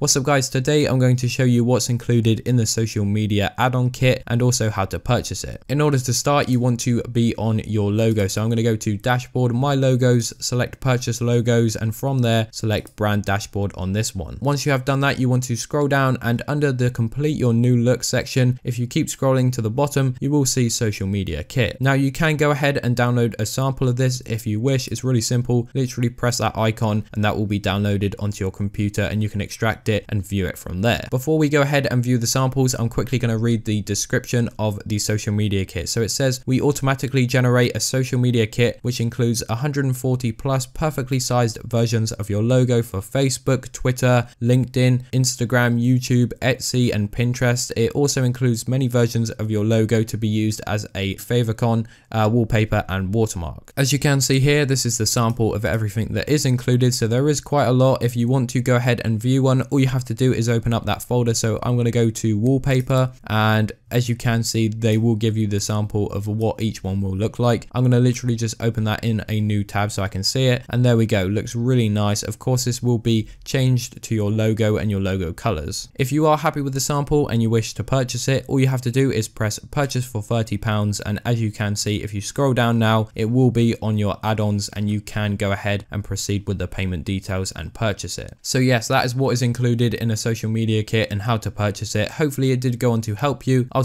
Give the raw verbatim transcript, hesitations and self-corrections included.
What's up guys, today I'm going to show you what's included in the social media add-on kit and also how to purchase it. In order to start, you want to be on your logo. So I'm going to go to dashboard, my logos, select purchase logos, and from there select brand dashboard on this one. Once you have done that, you want to scroll down and under the complete your new look section, if you keep scrolling to the bottom, you will see social media kit. Now you can go ahead and download a sample of this if you wish. It's really simple. Literally press that icon and that will be downloaded onto your computer and you can extract it it and view it from there. Before we go ahead and view the samples, I'm quickly going to read the description of the social media kit. So it says, we automatically generate a social media kit which includes one hundred forty plus perfectly sized versions of your logo for Facebook, Twitter, LinkedIn, Instagram, YouTube, Etsy, and Pinterest. It also includes many versions of your logo to be used as a favicon, uh, wallpaper, and watermark. As you can see here, this is the sample of everything that is included. So there is quite a lot. If you want to go ahead and view one, all you have to do is open up that folder. So I'm going to go to wallpaper, and as you can see, they will give you the sample of what each one will look like. I'm going to literally just open that in a new tab so I can see it, and there we go. Looks really nice. Of course, this will be changed to your logo and your logo colors. If you are happy with the sample and you wish to purchase it, all you have to do is press purchase for thirty pounds, and as you can see, if you scroll down now, it will be on your add-ons and you can go ahead and proceed with the payment details and purchase it. So yes, that is what is included included in a social media kit and how to purchase it. Hopefully it did go on to help you. I'll